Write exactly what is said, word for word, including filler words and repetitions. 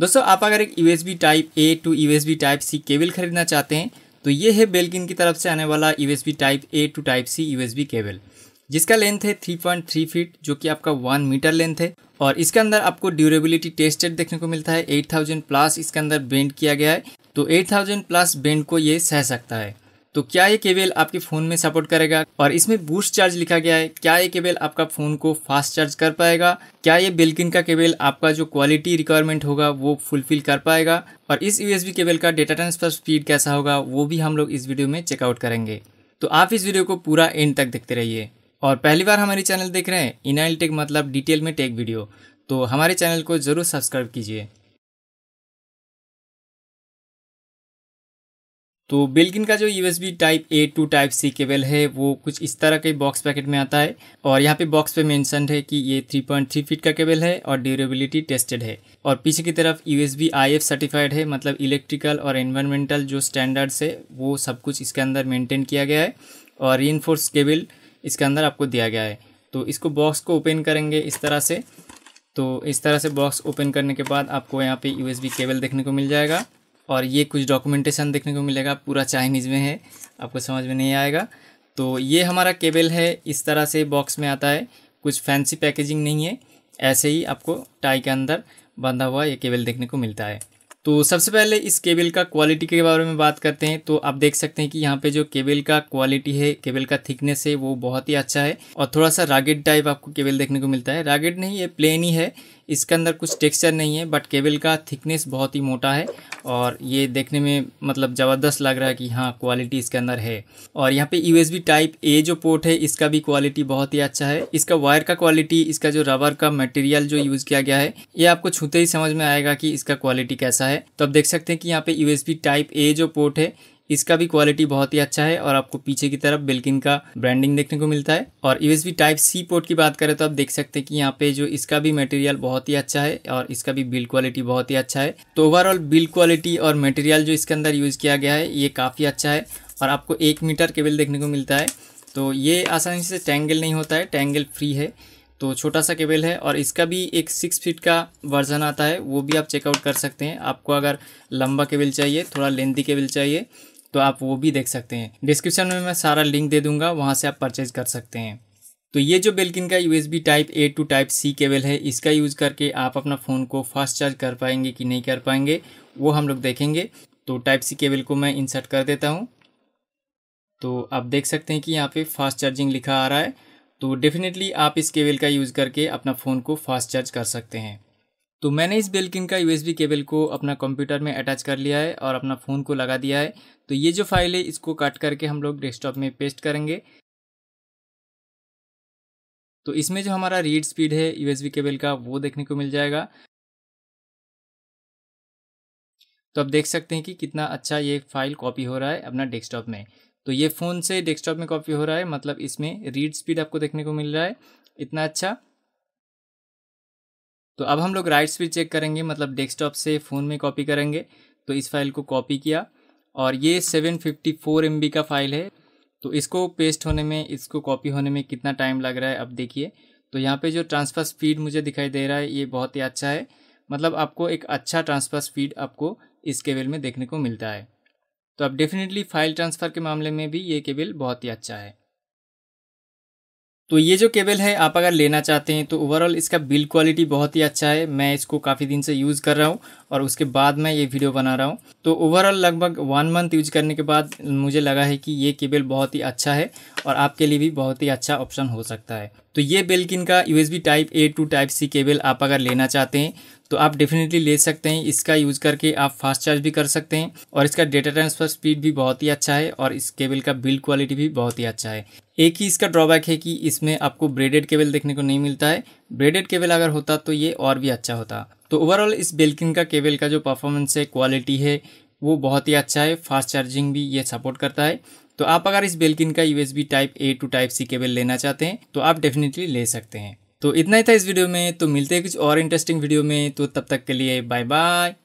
दोस्तों आप अगर एक USB type A to USB type C cable खरीदना चाहते हैं तो ये है बेल्किन की तरफ से आने वाला USB type A to type C USB cable, जिसका लेंथ है थ्री पॉइंट थ्री फीट जो कि आपका वन मीटर लेंथ है। और इसके अंदर आपको ड्यूरेबिलिटी टेस्टेड देखने को मिलता है, एट थाउजेंड प्लस इसके अंदर बेंड किया गया है, तो एट थाउजेंड प्लस बेंड को ये सह सकता है। तो क्या ये केबल आपके फ़ोन में सपोर्ट करेगा और इसमें बूस्ट चार्ज लिखा गया है, क्या ये केबल आपका फ़ोन को फास्ट चार्ज कर पाएगा, क्या ये बेल्किन का केबल आपका जो क्वालिटी रिक्वायरमेंट होगा वो फुलफिल कर पाएगा, और इस यूएसबी केबल का डेटा ट्रांसफर स्पीड कैसा होगा, वो भी हम लोग इस वीडियो में चेकआउट करेंगे। तो आप इस वीडियो को पूरा एंड तक देखते रहिए। और पहली बार हमारे चैनल देख रहे हैं, इनाइल टेक मतलब डिटेल में टेक वीडियो, तो हमारे चैनल को ज़रूर सब्सक्राइब कीजिए। तो बेल्किन का जो USB type A to type C cable है वो कुछ इस तरह के बॉक्स पैकेट में आता है, और यहाँ पे बॉक्स पे मेंशन्ड है कि ये थ्री पॉइंट थ्री फीट का केबल है और ड्यूरेबिलिटी टेस्टेड है, और पीछे की तरफ यूएसबी आई एफ सर्टिफाइड है, मतलब इलेक्ट्रिकल और एनवायरमेंटल जो स्टैंडर्ड्स है वो सब कुछ इसके अंदर मेंटेन किया गया है, और रीइंफोर्स्ड केबल इसके अंदर आपको दिया गया है। तो इसको बॉक्स को ओपन करेंगे इस तरह से। तो इस तरह से बॉक्स ओपन करने के बाद आपको यहाँ पर यूएसबी केबल देखने को मिल जाएगा, और ये कुछ डॉक्यूमेंटेशन देखने को मिलेगा, पूरा चाइनीज़ में है, आपको समझ में नहीं आएगा। तो ये हमारा केबल है, इस तरह से बॉक्स में आता है, कुछ फैंसी पैकेजिंग नहीं है, ऐसे ही आपको टाई के अंदर बंधा हुआ ये केबल देखने को मिलता है। तो सबसे पहले इस केबल का क्वालिटी के बारे में बात करते हैं। तो आप देख सकते हैं कि यहाँ पे जो केबल का क्वालिटी है, केबल का थिकनेस है वो बहुत ही अच्छा है, और थोड़ा सा रागेड टाइप आपको केबल देखने को मिलता है। रागेड नहीं, ये प्लेन ही है, इसके अंदर कुछ टेक्सचर नहीं है, बट केबल का थिकनेस बहुत ही मोटा है, और ये देखने में मतलब ज़बरदस्त लग रहा है कि हाँ क्वालिटी इसके अंदर है। और यहाँ पे यूएसबी टाइप ए जो पोर्ट है इसका भी क्वालिटी बहुत ही अच्छा है, इसका वायर का क्वालिटी, इसका जो रबर का मटेरियल जो यूज़ किया गया है, ये आपको छूते ही समझ में आएगा कि इसका क्वालिटी कैसा है। तो आप देख सकते हैं कि यहाँ पे यूएसबी टाइप ए जो पोर्ट है इसका भी क्वालिटी बहुत ही अच्छा है, और आपको पीछे की तरफ बेल्किन का ब्रांडिंग देखने को मिलता है। और यूएसबी टाइप सी पोर्ट की बात करें तो आप देख सकते हैं कि यहाँ पे जो इसका भी मटेरियल बहुत ही अच्छा है, और इसका भी बिल्ड क्वालिटी बहुत ही अच्छा है। तो ओवरऑल बिल्ड क्वालिटी और मटेरियल जो इसके अंदर यूज़ किया गया है ये काफ़ी अच्छा है, और आपको एक मीटर केबल देखने को मिलता है। तो ये आसानी से टैंगल नहीं होता है, टैंगल फ्री है, तो छोटा सा केबल है। और इसका भी एक सिक्स फीट का वर्जन आता है, वो भी आप चेकआउट कर सकते हैं। आपको अगर लंबा केबल चाहिए, थोड़ा लेंथी केबल चाहिए, तो आप वो भी देख सकते हैं। डिस्क्रिप्शन में मैं सारा लिंक दे दूंगा, वहाँ से आप परचेज कर सकते हैं। तो ये जो बेल्किन का USB type A to type C cable है, इसका यूज़ करके आप अपना फ़ोन को फास्ट चार्ज कर पाएंगे कि नहीं कर पाएंगे वो हम लोग देखेंगे। तो टाइप सी केबल को मैं इंसर्ट कर देता हूँ। तो आप देख सकते हैं कि यहाँ पर फास्ट चार्जिंग लिखा आ रहा है, तो डेफिनेटली आप इस केबल का यूज़ करके अपना फ़ोन को फास्ट चार्ज कर सकते हैं। तो मैंने इस बेल्किन का यूएसबी केबल को अपना कंप्यूटर में अटैच कर लिया है और अपना फ़ोन को लगा दिया है। तो ये जो फाइल है इसको काट करके हम लोग डेस्कटॉप में पेस्ट करेंगे। तो इसमें जो हमारा रीड स्पीड है यूएसबी केबल का वो देखने को मिल जाएगा। तो आप देख सकते हैं कि कितना अच्छा ये फाइल कॉपी हो रहा है अपना डेस्कटॉप में। तो ये फ़ोन से डेस्कटॉप में कॉपी हो रहा है, मतलब इसमें रीड स्पीड आपको देखने को मिल रहा है इतना अच्छा। तो अब हम लोग राइट स्पीड चेक करेंगे, मतलब डेस्कटॉप से फ़ोन में कॉपी करेंगे। तो इस फाइल को कॉपी किया, और ये seven fifty four M B का फाइल है। तो इसको पेस्ट होने में, इसको कॉपी होने में कितना टाइम लग रहा है अब देखिए। तो यहाँ पे जो ट्रांसफ़र स्पीड मुझे दिखाई दे रहा है ये बहुत ही अच्छा है, मतलब आपको एक अच्छा ट्रांसफ़र स्पीड आपको इस केबल में देखने को मिलता है। तो अब डेफिनेटली फ़ाइल ट्रांसफ़र के मामले में भी ये केबल बहुत ही अच्छा है। तो ये जो केबल है आप अगर लेना चाहते हैं तो ओवरऑल इसका बिल्ड क्वालिटी बहुत ही अच्छा है। मैं इसको काफ़ी दिन से यूज़ कर रहा हूँ और उसके बाद मैं ये वीडियो बना रहा हूँ। तो ओवरऑल लगभग वन मंथ यूज़ करने के बाद मुझे लगा है कि ये केबल बहुत ही अच्छा है और आपके लिए भी बहुत ही अच्छा ऑप्शन हो सकता है। तो ये बेल्किन का USB type A to type C cable आप अगर लेना चाहते हैं तो आप डेफिनेटली ले सकते हैं। इसका यूज़ करके आप फास्ट चार्ज भी कर सकते हैं, और इसका डेटा ट्रांसफ़र स्पीड भी बहुत ही अच्छा है, और इस केबल का बिल्ड क्वालिटी भी बहुत ही अच्छा है। एक ही इसका ड्रॉबैक है कि इसमें आपको ब्रेडेड केबल देखने को नहीं मिलता है। ब्रेडेड केबल अगर होता तो ये और भी अच्छा होता। तो ओवरऑल इस बेल्किन का केबल का जो परफॉर्मेंस है, क्वालिटी है, वो बहुत ही अच्छा है। फास्ट चार्जिंग भी ये सपोर्ट करता है। तो आप अगर इस बेल्किन का USB type A to type C cable लेना चाहते हैं तो आप डेफिनेटली ले सकते हैं। तो इतना ही था इस वीडियो में। तो मिलते हैं कुछ और इंटरेस्टिंग वीडियो में। तो तब तक के लिए बाय बाय।